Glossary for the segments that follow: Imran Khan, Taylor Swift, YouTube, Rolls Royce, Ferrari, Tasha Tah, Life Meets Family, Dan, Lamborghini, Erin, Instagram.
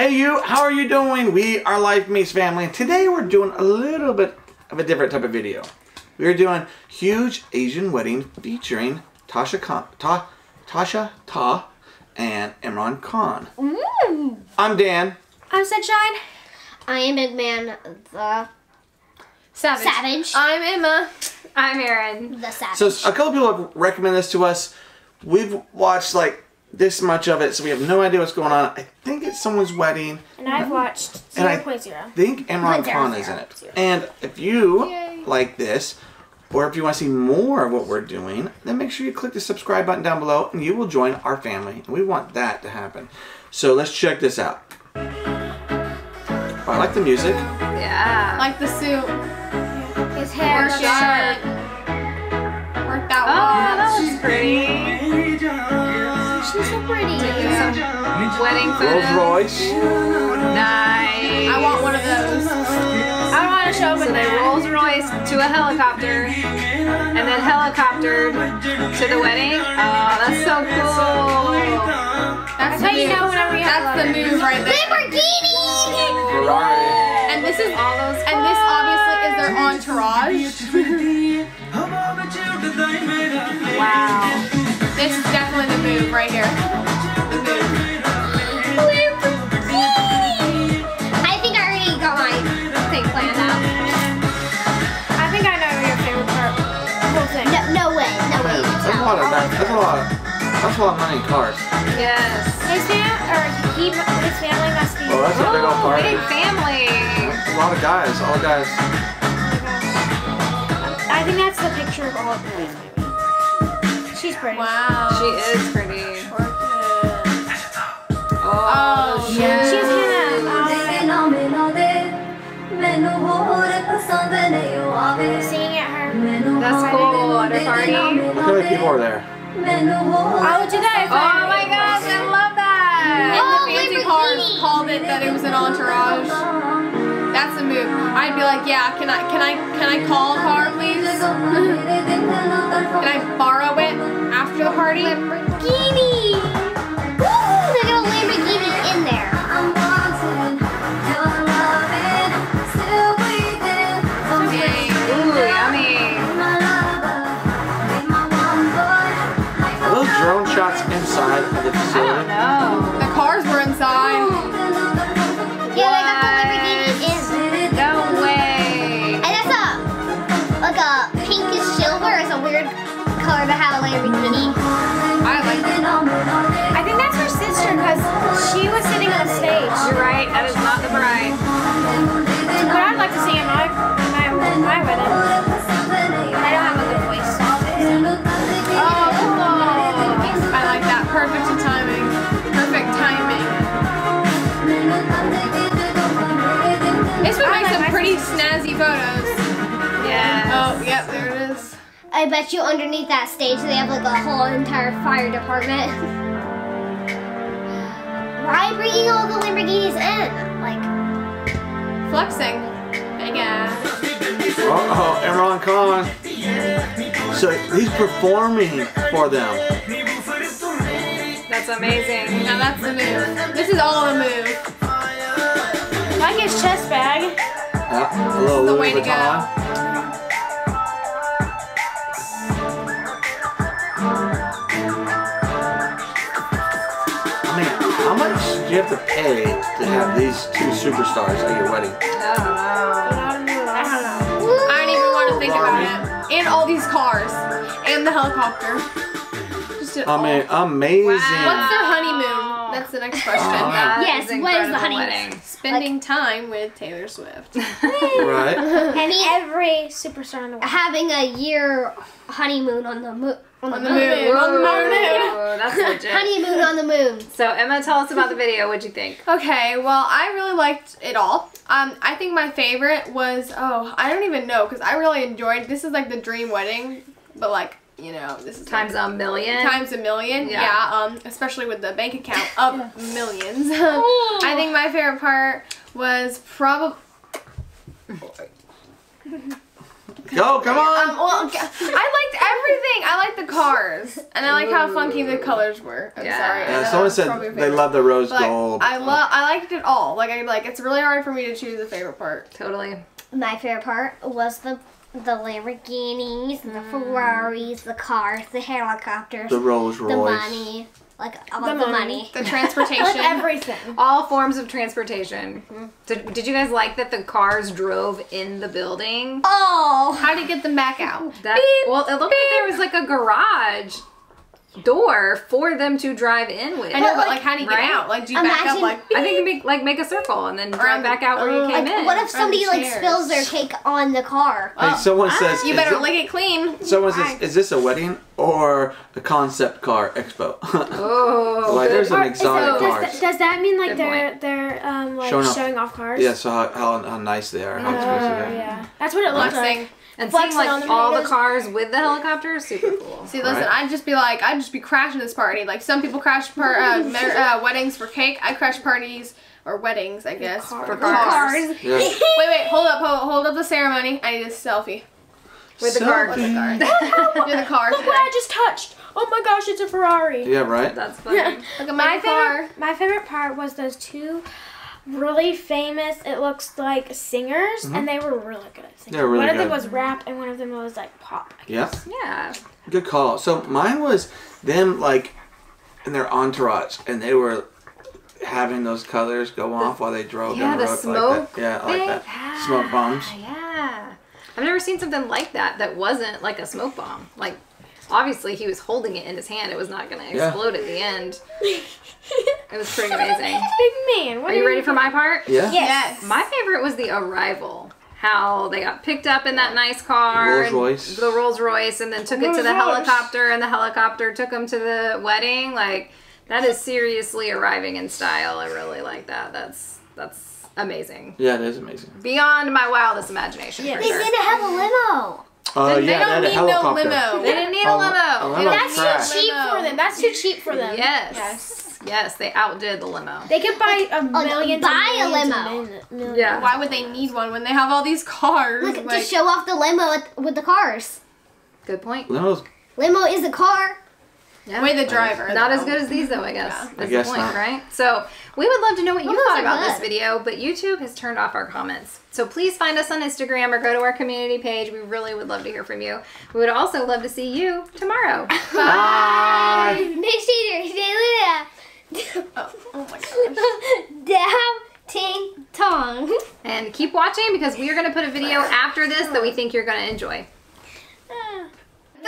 Hey you, how are you doing? We are Life Meets Family, and today we're doing a little bit of a different type of video. We're doing Huge Asian Wedding featuring Tasha Tah and Imran Khan. I'm Dan. I'm Sunshine. I am Big Man the Savage. I'm Emma. I'm Erin the Savage. So a couple people have recommended this to us. We've watched like this much of it, so we have no idea what's going on. I think it's someone's wedding. And I've watched 0.0. I think Imran Khan is in it. And if you like this, or if you want to see more of what we're doing, then make sure you click the subscribe button down below and you will join our family. And we want that to happen. So let's check this out. Oh, I like the music. Yeah. I like the suit. His hair. Work that one. That was pretty. She's so pretty. Wedding photos. Rolls Royce. Nice. I want one of those. I don't want to show, but they Rolls Royce to a helicopter, and then helicopter to the wedding. Oh, that's so cool. That's how you know whenever you have the move right there. Lamborghini. Ferrari. And this is all those. And this obviously is their entourage. Wow. This is definitely the move right here. The move. Lamborghini! I think I already got my thing planned out. I think I know your favorite part. The whole thing. No, no way. No way. That's a lot of that. That's a lot of money in cars. Yes. His family must be. Oh, that's a big old party. Big family. That's a lot of guys. All guys. Oh, I think that's the picture of all of them. She's pretty. Wow. She is pretty. Oh, yes. She's cute. Singing at her. That's cool. At her party. Look how many people are there. I would do that. Oh my gosh, I love that. And the fancy cars called it that it was an entourage. That's a move. I'd be like, yeah, can I call a car, please? Can I borrow it after the party? Lamborghini! Woo! They got a Lamborghini in there. Ooh, yummy. Are those drone shots inside of the facility? I don't know. The cars were inside. Ooh. Yeah, they got the Lamborghini in. No way. And that's like a pinkish silver is a weird color to have a Lamborghini. I like it. I think that's her sister because she was sitting on stage. You're right. That is not the bride. That's what I'd like to see in my wedding. I don't have a good voice. Oh, cool. I like that. Perfect timing. Perfect timing. This would make some pretty snazzy photos. Yeah. Oh, yep. There it is. I bet you underneath that stage they have like a whole entire fire department. Why bringing all the Lamborghinis in? Like flexing, big ass. Uh-oh, Imran Khan. So he's performing for them. That's amazing. Now that's the move. This is all the move. I like his chest bag. Hello, this is the way to go. You have to pay to have these two superstars at your wedding. I don't know. I don't even want to think about it. And all these cars. And the helicopter. Amazing. Wow. What's their honeymoon? That's the next question. Yes, what is the honeymoon? Wedding. Spending time with Taylor Swift. Right. Having every superstar in the world. Having a year honeymoon on the moon. On the moon. That's legit. Honeymoon on the moon. So Emma, tell us about the video. What'd you think? Okay, well, I really liked it all. I think my favorite was, I don't even know, because I really enjoyed, this is like the dream wedding, but like, you know, this is times like, a million. Times a million, yeah. Especially with the bank account of millions. I think my favorite part was probably... Go, come on! I liked everything. I liked the cars, and I liked how funky the colors were. I'm sorry. Someone said they love the rose gold. I liked it all. Like it's really hard for me to choose a favorite part. Totally. My favorite part was the Lamborghinis, and the Ferraris, the cars, the helicopters, the Rolls Royce, the money, like all the money, the transportation, like everything, all forms of transportation. Mm-hmm. Did you guys like that the cars drove in the building? Oh, how do you get them back out? Well, it looked like there was like a garage door for them to drive in with. I know, but like how do you get out? Like do you back up? Like I think you make a circle and then drive back out where you came in. What if somebody like spills their cake on the car? Like someone says, you better lick it clean. Someone says, is this a wedding or a concept car expo? Oh, like there's some exotic cars. Does that mean like they're like showing off cars? Yeah, so how nice they are. Yeah, that's what it looks like. And seeing like all the cars with the helicopter is super cool. See, listen, I'd just be like, I'd just be crashing this party. Like some people crash weddings for cake. I crash parties or weddings, I guess, for cars. Yeah. wait, hold up the ceremony. I need a selfie. With the car. With the car. Look what I just touched. Oh my gosh, it's a Ferrari. Yeah, right? That's funny. Look at my car. My favorite part was those two really famous, it looks like, singers, and they were really good at singing. Really one of them was rap, and one of them was like pop. Yeah. Good call. So mine was them like in their entourage, and they were having those colors go off while they drove down the road. Smoke. I like that. Smoke bombs. Yeah. I've never seen something like that that wasn't like a smoke bomb. Like, obviously, he was holding it in his hand. It was not going to explode at the end. It was pretty amazing. Big man. Are you ready for my part? Yeah. Yes. My favorite was the arrival. How they got picked up in that nice car. Rolls Royce. The Rolls Royce, and then took it to the helicopter, and the helicopter took them to the wedding. Like, that is seriously arriving in style. I really like that. That's amazing. Yeah, it is amazing. Beyond my wildest imagination. Yeah. They didn't have a limo. They don't need no limo. They didn't need a limo. That's too cheap for them. That's too cheap for them. Yes, they outdid the limo. They could buy like, a million. Yeah. Why would they need one when they have all these cars? Look, like, to show off the limo with the cars. Good point. Limo is a car. Yeah. Way the driver. Not as good as these, though, I guess. Yeah. That's the point, right? So we would love to know what you thought about this video, but YouTube has turned off our comments. So please find us on Instagram or go to our community page. We really would love to hear from you. We would also love to see you tomorrow. Bye. Big cheater. Stay oh my gosh. Dab, ting, tong. And keep watching because we are going to put a video after this that we think you're going to enjoy. 3, 2,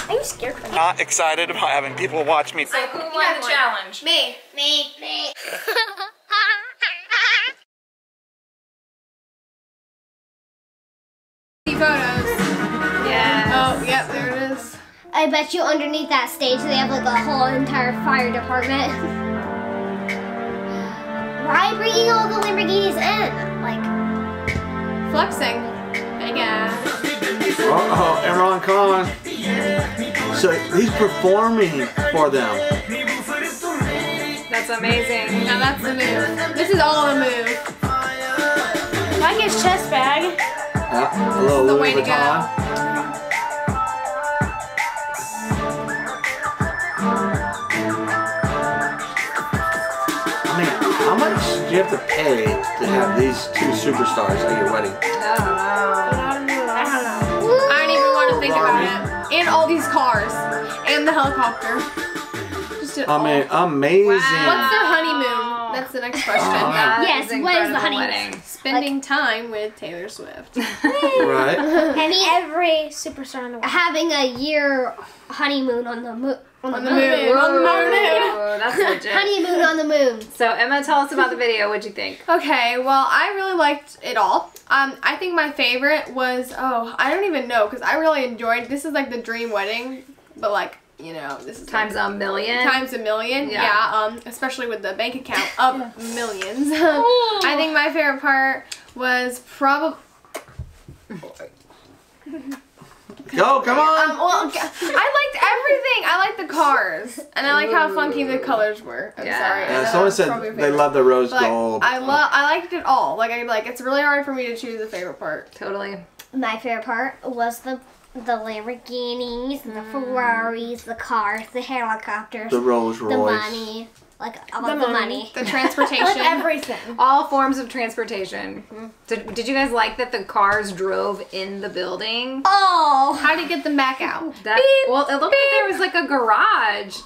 1, go! I'm scared for you. Not excited about having people watch me. So who won the challenge? Me. Me. Photos. Yeah. Oh, yep, there it is. I bet you underneath that stage they have like a whole entire fire department. Why bringing all the Lamborghinis in? Like, flexing, I guess. Uh-oh, Imran Khan. So he's performing for them. That's amazing. Now that's the move. This is all the move. Like his chest bag. Hello, the way to go. I mean, how much do you have to pay to have these two superstars at your wedding? I don't know. Think about it. And all these cars. And the helicopter. Amazing. Wow. What's their honeymoon? That's the next question. What is the honeymoon? Spending time with Taylor Swift. Right. Every superstar in the world. Having a year honeymoon on the moon. On the moon. That's legit. Honeymoon on the moon. So Emma, tell us about the video. What'd you think? Okay, well, I really liked it all. I think my favorite was, I don't even know, because I really enjoyed, this is like the dream wedding, but like, you know, this is times like, a million. Yeah, especially with the bank account of millions. I think my favorite part was probably Go, come on! I liked everything. I liked the cars. And I liked how funky the colors were. I'm sorry. Someone said they love the rose gold. I liked it all. Like, it's really hard for me to choose a favorite part. Totally. My favorite part was the Lamborghinis, the Ferraris, the cars, the helicopters, the Rolls Royce, the money. Like, all the money. The transportation. Like everything. All forms of transportation. Mm-hmm. Did you guys like that the cars drove in the building? Oh! How do you get them back out? Well, it looked like there was like a garage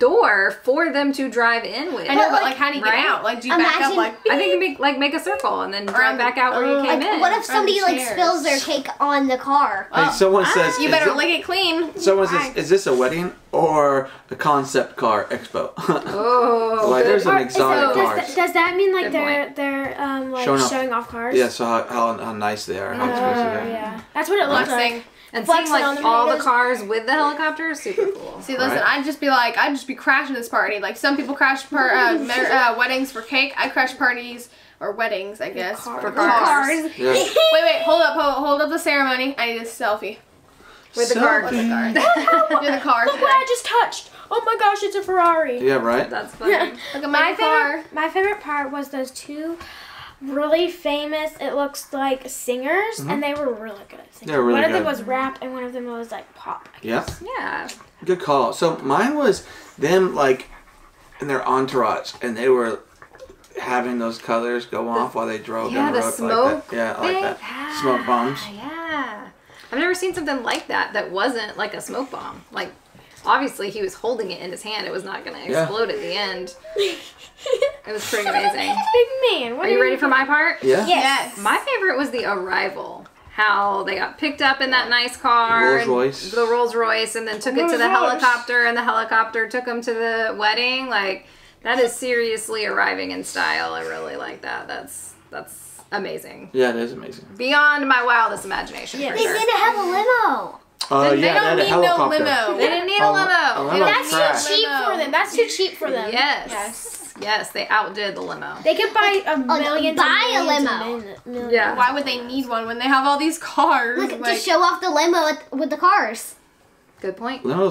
door for them to drive in with. I know, but like how do you get out? Like, do you back up? Like, I think you make a circle and then drive back out where you came in. What if somebody like spills their cake on the car? Like someone says, you better lick it clean. Someone says, is this a wedding or a concept car expo? Oh, like there's an exotic car. Does that mean like they're like showing off cars? Yeah, so how nice they are. Yeah, that's what it looks like. And seeing like all the cars with the helicopter is super cool. See, listen, I'd just be crashing this party. Like some people crash weddings for cake. I crash parties or weddings, I guess, for cars. Yeah. Wait, hold up the ceremony. I need a selfie. With the car. Look what I just touched. Oh my gosh, it's a Ferrari. Yeah, right? That's funny. Look at my car. My favorite part was those two really famous, it looks like, singers, and they were really good at singing. Really one of them was rap, and one of them was like pop. Yeah. Yeah. Good call. So mine was them like in their entourage, and they were having those colors go off while they drove down the road. Smoke. I like that. Smoke bombs. Yeah. I've never seen something like that that wasn't like a smoke bomb. Like, obviously he was holding it in his hand. It was not going to explode at the end. It was pretty amazing. Big man. Are you ready for my part? Yeah. Yes. My favorite was the arrival. How they got picked up in that nice car. Rolls Royce. The Rolls Royce, and then took it to the helicopter, and the helicopter took them to the wedding. Like, that is seriously arriving in style. I really like that. That's amazing. Yeah, it is amazing. Beyond my wildest imagination. Yeah. They need to have a limo. They don't need no limo. They didn't need a limo. That's too cheap for them. That's too cheap for them. Yes, they outdid the limo. They could buy like a million. Yeah. Why would they need one when they have all these cars? Look, like, to show off the limo with the cars. Good point. Limo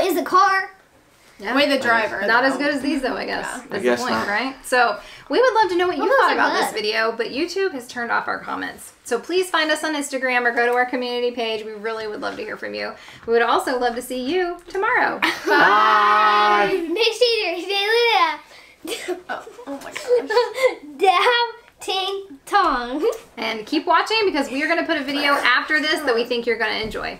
is a car. Yeah. Way the driver. Not as good as these, though, I guess. Yeah. That's the point, right? So we would love to know what you thought about this video, but YouTube has turned off our comments. So please find us on Instagram or go to our community page. We really would love to hear from you. We would also love to see you tomorrow. Bye. Make sure you stay with us. Oh my gosh. Damn. Ting tong. And keep watching because we are going to put a video after this that we think you're going to enjoy.